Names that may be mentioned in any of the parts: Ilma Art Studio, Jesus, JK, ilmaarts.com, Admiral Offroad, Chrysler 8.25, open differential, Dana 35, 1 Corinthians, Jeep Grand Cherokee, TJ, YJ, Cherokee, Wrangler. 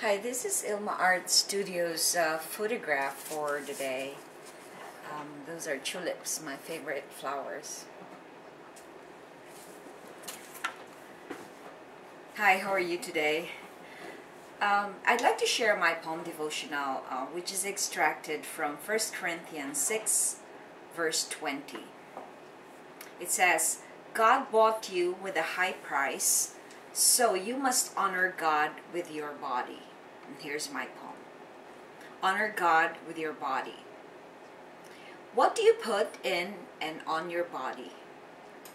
Hi, this is Ilma Art Studio's photograph for today. Those are tulips, my favorite flowers. Hi, how are you today? I'd like to share my poem devotional, which is extracted from 1 Corinthians 6, verse 20. It says, "God bought you with a high price, so you must honor God with your body." And here's my poem. Honor God with your body. What do you put in and on your body?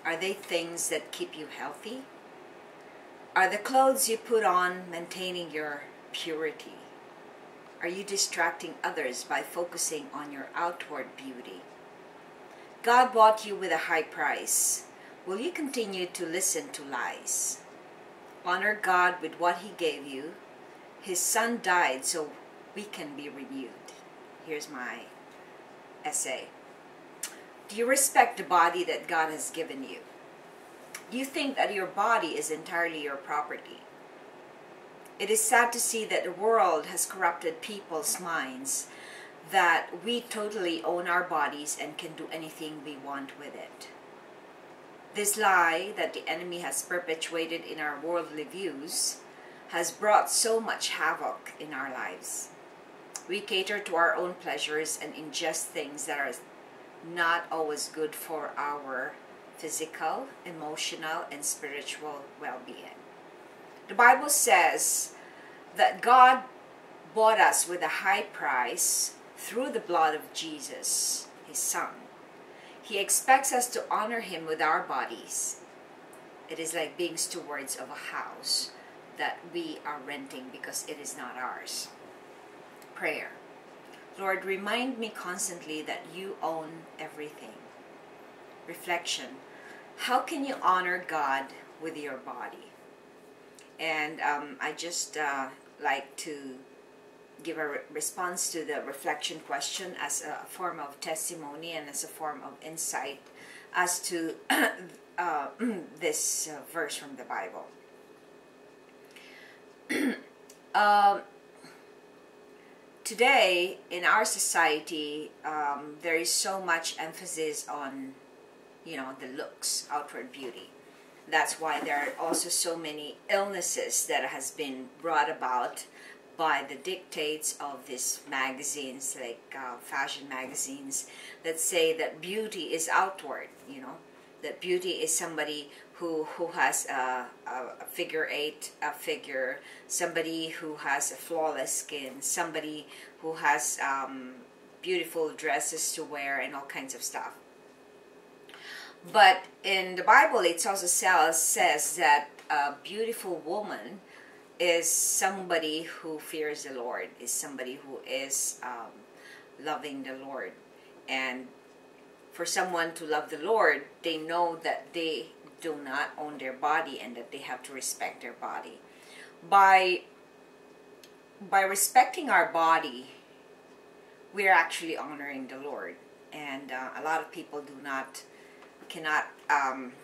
Are they things that keep you healthy? Are the clothes you put on maintaining your purity? Are you distracting others by focusing on your outward beauty? God bought you with a high price. Will you continue to listen to lies? Honor God with what He gave you. His Son died so we can be renewed. Here's my essay. Do you respect the body that God has given you? Do you think that your body is entirely your property? It is sad to see that the world has corrupted people's minds, that we totally own our bodies and can do anything we want with it. This lie that the enemy has perpetuated in our worldly views has brought so much havoc in our lives. We cater to our own pleasures and ingest things that are not always good for our physical, emotional, and spiritual well-being. The Bible says that God bought us with a high price through the blood of Jesus, His Son. He expects us to honor Him with our bodies. It is like being stewards of a house that we are renting because it is not ours. Prayer. Lord, remind me constantly that You own everything. Reflection. How can you honor God with your body? And I just like to give a response to the reflection question as a form of testimony and as a form of insight as to this verse from the Bible. Today, in our society, there is so much emphasis on, you know, the looks, outward beauty. That's why there are also so many illnesses that has been brought about by the dictates of these magazines, like fashion magazines, that say that beauty is outward, you know, that beauty is somebody who has a figure 8, a figure, somebody who has a flawless skin, somebody who has beautiful dresses to wear and all kinds of stuff. But in the Bible, it also says that a beautiful woman is somebody who fears the Lord, is somebody who is loving the Lord. And for someone to love the Lord, they know that they do not own their body and that they have to respect their body. By respecting our body, we are actually honoring the Lord. And a lot of people cannot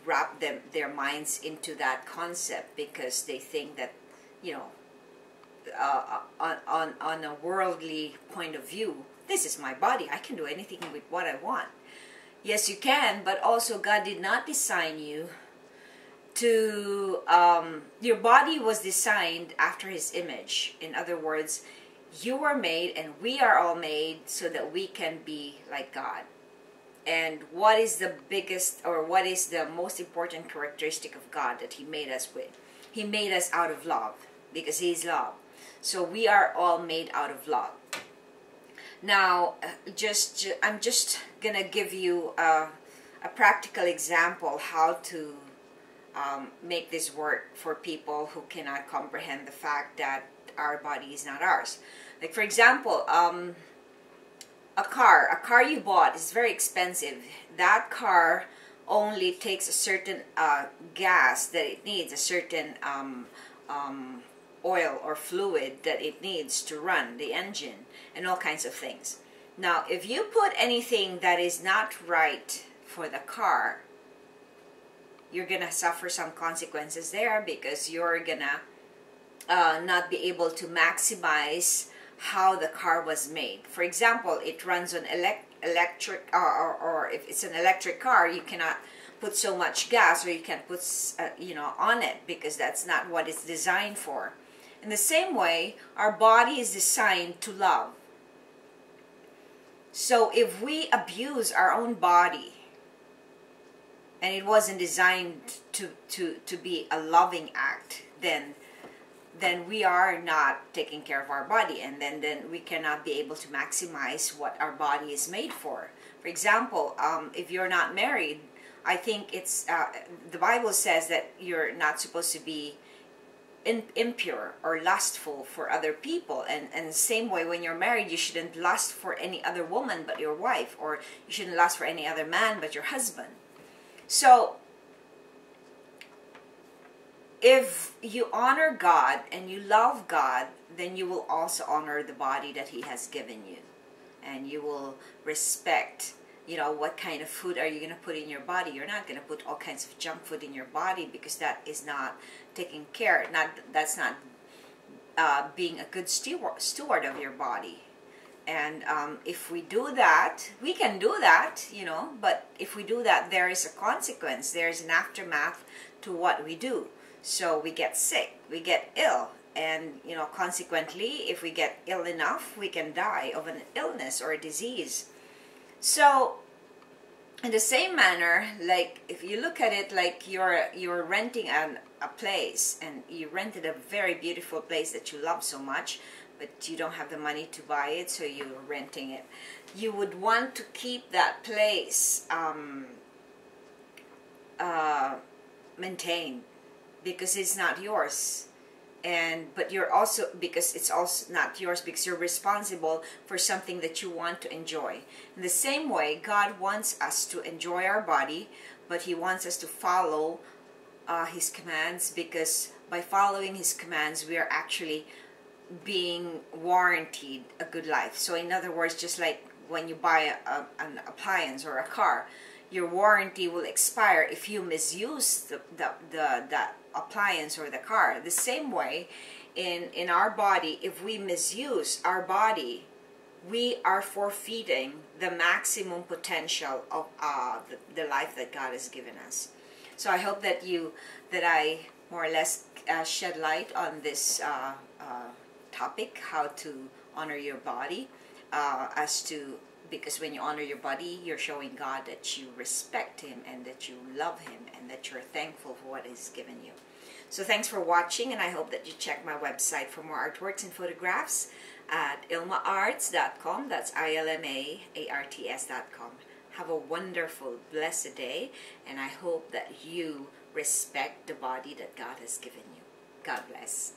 wrap their minds into that concept, because they think that, you know, on a worldly point of view, this is my body, I can do anything with what I want. Yes, you can, but also God did not design you to, your body was designed after His image. In other words, you were made and we are all made so that we can be like God. And what is the biggest, or what is the most important characteristic of God that He made us with? He made us out of love, because He is love. So we are all made out of love. Now, I'm just going to give you a practical example how to make this work for people who cannot comprehend the fact that our body is not ours. Like, for example, a car you bought is very expensive. That car only takes a certain gas that it needs, a certain oil or fluid that it needs to run the engine, and all kinds of things. Now, if you put anything that is not right for the car, you're gonna suffer some consequences there, because you're gonna not be able to maximize how the car was made. For example, it runs on electric, or if it's an electric car, you cannot put so much gas, or you can put on it, because that's not what it's designed for. In the same way, our body is designed to love. So if we abuse our own body, and it wasn't designed to be a loving act, then we are not taking care of our body, and then we cannot be able to maximize what our body is made for. For example, if you're not married, I think it's the Bible says that you're not supposed to be impure or lustful for other people, and same way, when you're married, you shouldn't lust for any other woman but your wife, or you shouldn't lust for any other man but your husband. So if you honor God and you love God, then you will also honor the body that He has given you, and you will respect, what kind of food are you going to put in your body. You're not going to put all kinds of junk food in your body, because that is not taking care, that's not being a good steward of your body. And if we do that, we can do that, but if we do that, there is a consequence. There is an aftermath to what we do. So we get sick, we get ill, and, consequently, if we get ill enough, we can die of an illness or a disease. So in the same manner, like if you look at it like you're renting a place, and you rented a very beautiful place that you love so much, but you don't have the money to buy it, so you're renting it. You would want to keep that place maintained, because it's not yours. But you're also, because it's also not yours, because you're responsible for something that you want to enjoy. In the same way, God wants us to enjoy our body, but He wants us to follow His commands, because by following His commands, we are actually being warranted a good life. So in other words, just like when you buy an appliance or a car, your warranty will expire if you misuse the appliance or the car. The same way, in our body, if we misuse our body, we are forfeiting the maximum potential of the life that God has given us. So I hope that I more or less shed light on this topic, how to honor your body, because when you honor your body, you're showing God that you respect Him, and that you love Him, and that you're thankful for what He's given you. So thanks for watching, and I hope that you check my website for more artworks and photographs at ilmaarts.com. That's ilmaarts.com. Have a wonderful, blessed day, and I hope that you respect the body that God has given you. God bless.